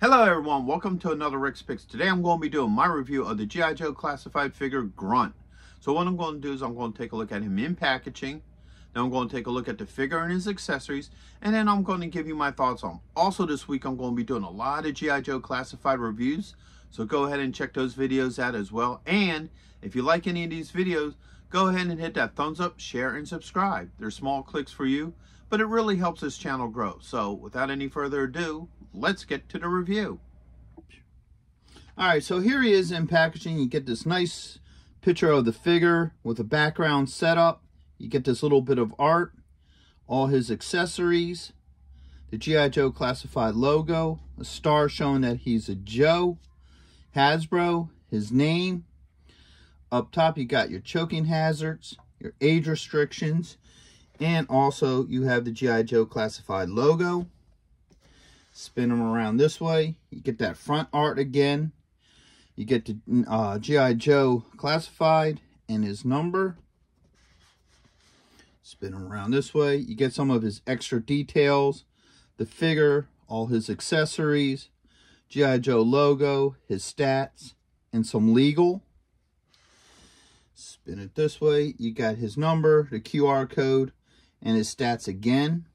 Hello everyone, welcome to another Rick's Picks. Today I'm going to be doing my review of the G.I. Joe classified figure Grunt. So what I'm going to do is I'm going to take a look at him in packaging, then I'm going to take a look at the figure and his accessories, and then I'm going to give you my thoughts on him. Also this week I'm going to be doing a lot of G.I. Joe classified reviews, so go ahead and check those videos out as well. And if you like any of these videos, go ahead and hit that thumbs up, share, and subscribe. They're small clicks for you, but it really helps this channel grow. So without any further ado, let's get to the review. All right, so here he is in packaging. You get this nice picture of the figure with a background setup. You get this little bit of art, all his accessories, the G.I. Joe classified logo, a star showing that he's a Joe, Hasbro, his name. Up top, you got your choking hazards, your age restrictions, and also you have the G.I. Joe classified logo. Spin them around this way. You get that front art again. You get the G.I. Joe classified and his number. Spin them around this way. You get some of his extra details, the figure, all his accessories, G.I. Joe logo, his stats, and some legal. Spin it this way. You got his number, the QR code, and his stats again.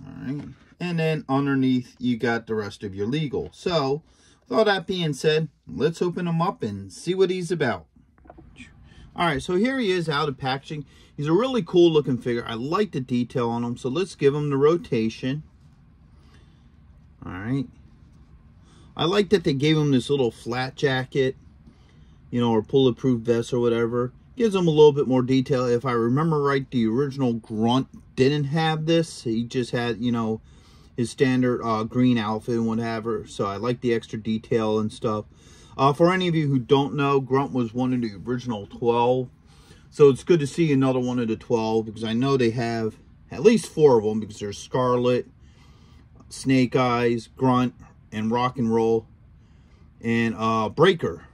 All right. And then underneath, you got the rest of your legal. So, with all that being said, let's open him up and see what he's about. All right, so here he is out of packaging. He's a really cool looking figure. I like the detail on him, so let's give him the rotation. All right. I like that they gave him this little flat jacket, you know, or bulletproof vest or whatever. Gives him a little bit more detail. If I remember right, the original Grunt didn't have this. He just had, you know, his standard green outfit and whatever. So I like the extra detail and stuff. For any of you who don't know, Grunt was one of the original 12. So it's good to see another one of the 12, because I know they have at least 4 of them, because there's Scarlet, Snake Eyes, Grunt, and Rock and Roll, and Breaker.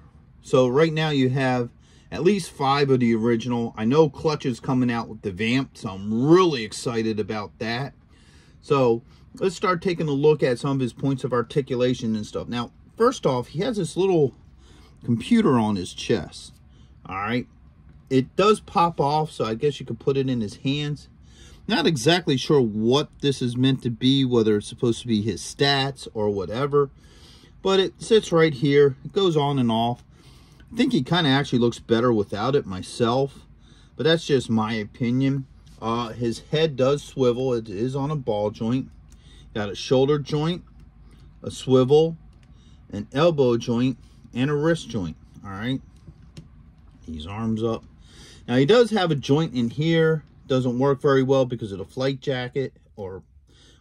So right now you have at least 5 of the original. I know Clutch is coming out with the VAMP, so I'm really excited about that. So let's start taking a look at some of his points of articulation and stuff. Now, first off, he has this little computer on his chest. All right. It does pop off, so I guess you could put it in his hands. Not exactly sure what this is meant to be, whether it's supposed to be his stats or whatever. But it sits right here. It goes on and off. I think he kind of actually looks better without it myself, but that's just my opinion. His head does swivel. It is on a ball joint. Got a shoulder joint, a swivel, an elbow joint, and a wrist joint. All right. He's arms up. Now, he does have a joint in here. Doesn't work very well because of the flight jacket or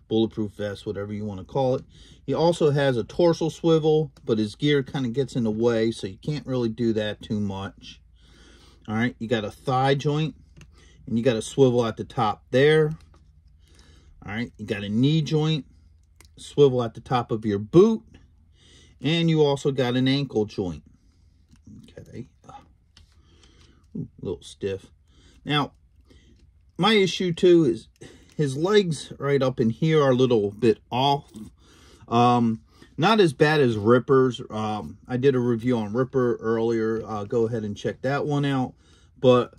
bulletproof vest, whatever you want to call it. He also has a torso swivel, but his gear kind of gets in the way, so you can't really do that too much. All right, you got a thigh joint, and you got a swivel at the top there. All right, you got a knee joint, swivel at the top of your boot, and you also got an ankle joint. Okay, ooh, a little stiff. Now, my issue too is his legs right up in here are a little bit off. Not as bad as Ripper's. I did a review on Ripper earlier. Go ahead and check that one out. But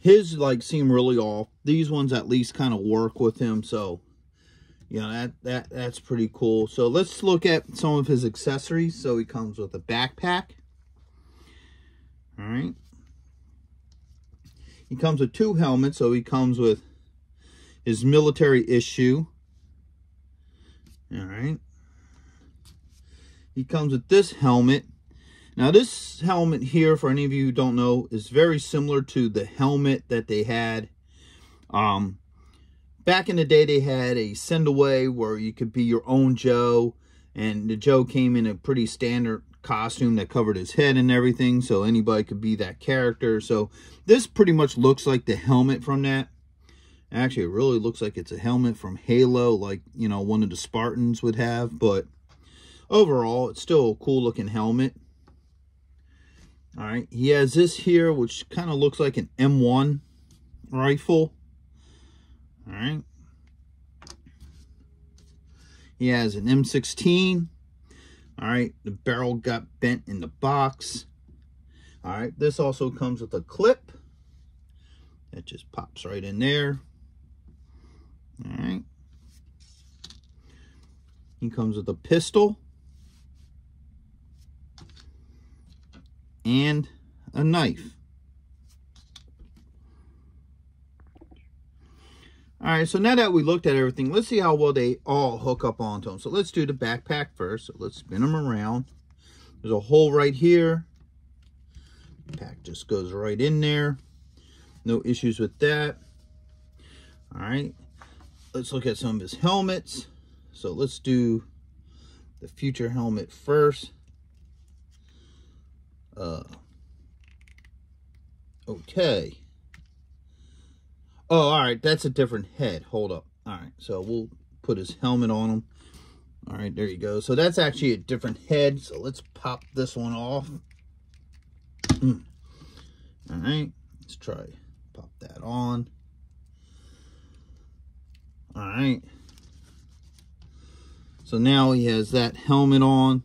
his like seem really off. These ones at least kind of work with him. So, you know, that's pretty cool. So let's look at some of his accessories. So he comes with a backpack. All right. He comes with 2 helmets. So he comes with his military issue. All right. He comes with this helmet. Now, this helmet here, for any of you who don't know, is very similar to the helmet that they had. Back in the day, they had a send-away where you could be your own Joe. And the Joe came in a pretty standard costume that covered his head and everything. So, anybody could be that character. So, this pretty much looks like the helmet from that. Actually, it really looks like it's a helmet from Halo, like, you know, one of the Spartans would have. But overall, it's still a cool-looking helmet. All right, he has this here, which kind of looks like an M1 rifle. All right. He has an M16. All right, the barrel got bent in the box. All right, this also comes with a clip. That just pops right in there. All right. He comes with a pistol and a knife. All right, so now that we looked at everything, let's see how well they all hook up onto them. So let's do the backpack first. So let's spin them around. There's a hole right here. The pack just goes right in there. No issues with that. All right, let's look at some of his helmets. So let's do the future helmet first. Okay. Oh, all right, that's a different head. Hold up. All right, so we'll put his helmet on him. All right, there you go. So that's actually a different head. So let's pop this one off. All right, let's try pop that on. All right. So now he has that helmet on.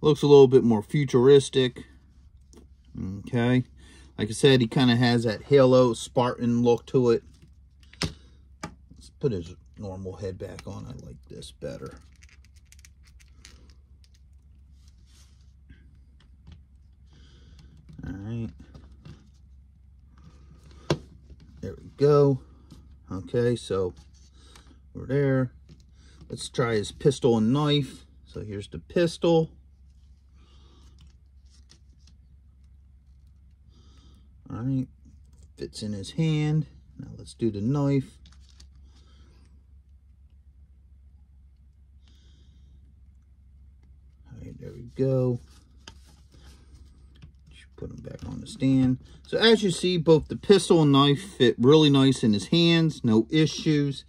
Looks a little bit more futuristic. Okay. Like I said, he kind of has that Halo Spartan look to it. Let's put his normal head back on. I like this better. All right. There we go. Okay, so we're there. Let's try his pistol and knife. So here's the pistol. All right, fits in his hand. Now let's do the knife. All right, there we go. Should put him back on the stand. So as you see, both the pistol and knife fit really nice in his hands, no issues.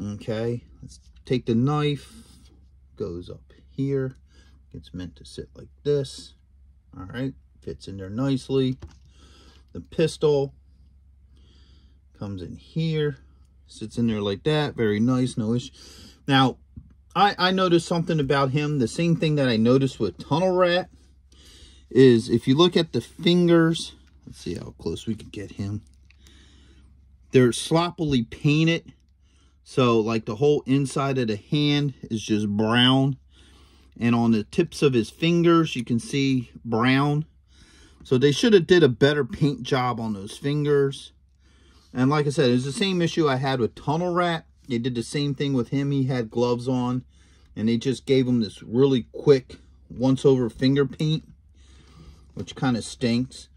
Okay, let's take the knife. Goes up here. It's meant to sit like this. All right, fits in there nicely. The pistol comes in here, sits in there like that. Very nice, no issue. Now, I noticed something about him. The same thing that I noticed with Tunnel Rat is if you look at the fingers, let's see how close we can get him. They're sloppily painted. So, like, the whole inside of the hand is just brown. And on the tips of his fingers, you can see brown. So they should have did a better paint job on those fingers. And like I said, it was the same issue I had with Tunnel Rat. They did the same thing with him. He had gloves on. And they just gave him this really quick once-over finger paint, which kind of stinks.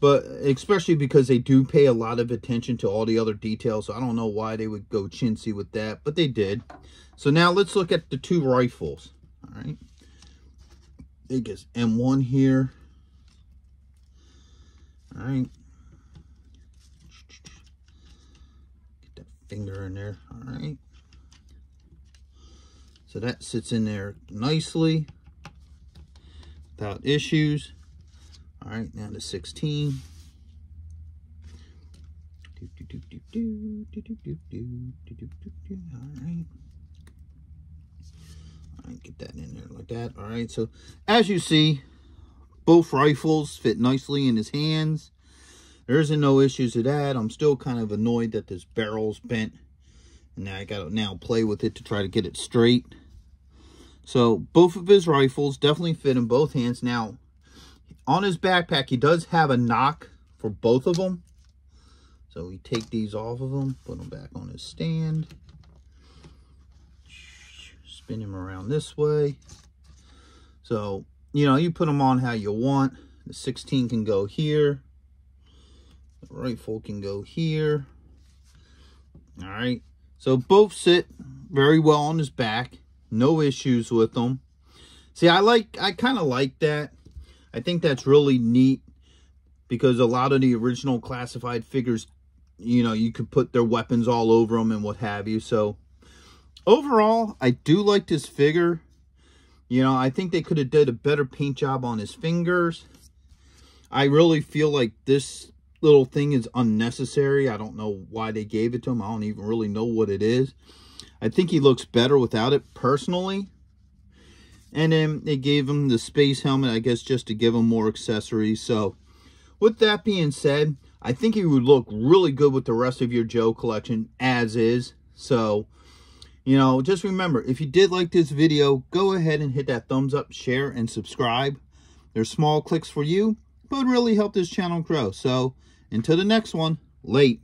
But especially because they do pay a lot of attention to all the other details. So I don't know why they would go chintzy with that, but they did. So now let's look at the two rifles. All right. I think it's M1 here. All right, get that finger in there. All right, so that sits in there nicely without issues. All right, now the 16. All right, get that in there like that. All right, so as you see, both rifles fit nicely in his hands. There isn't no issues with that. I'm still kind of annoyed that this barrel's bent. And now I got to now play with it to try to get it straight. So both of his rifles definitely fit in both hands. Now, on his backpack, he does have a knock for both of them. So we take these off of him, put them back on his stand. Spin him around this way. So, you know, you put them on how you want. The 16 can go here. The rifle can go here. All right. So both sit very well on his back. No issues with them. See, I kind of like that. I think that's really neat because a lot of the original classified figures you know, you could put their weapons all over them and what have you. So overall, I do like this figure. You know, I think they could have did a better paint job on his fingers. I really feel like this little thing is unnecessary. I don't know why they gave it to him. I don't even really know what it is. I think he looks better without it, personally. And then they gave him the space helmet, I guess, just to give him more accessories. So, with that being said, I think he would look really good with the rest of your Joe collection as is. So, you know, just remember, if you did like this video, go ahead and hit that thumbs up, share, and subscribe. They're small clicks for you, but really help this channel grow. So, until the next one, late.